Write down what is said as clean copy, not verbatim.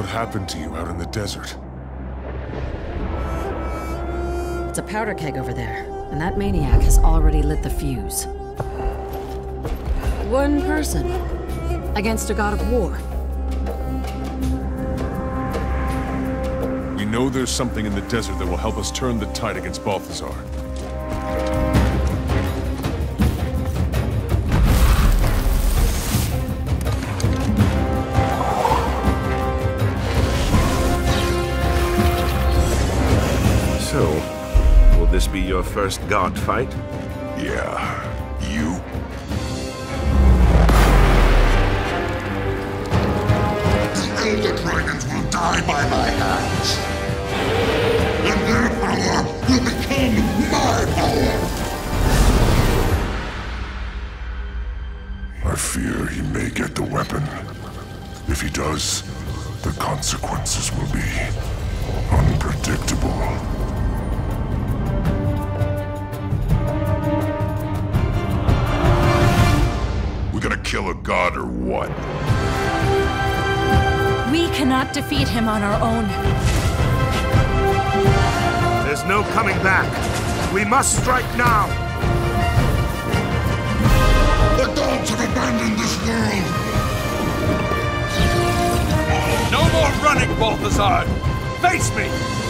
What happened to you out in the desert? It's a powder keg over there, and that maniac has already lit the fuse. One person against a god of war. We know there's something in the desert that will help us turn the tide against Balthazar. So, will this be your first god fight? Yeah. You? The elder dragons will die by my hands. And their power will become my power. I fear he may get the weapon. If he does, the consequences will be unpredictable. Kill a god or what? We cannot defeat him on our own. There's no coming back. We must strike now. The gods have abandoned this world. No more running, Balthazar. Face me!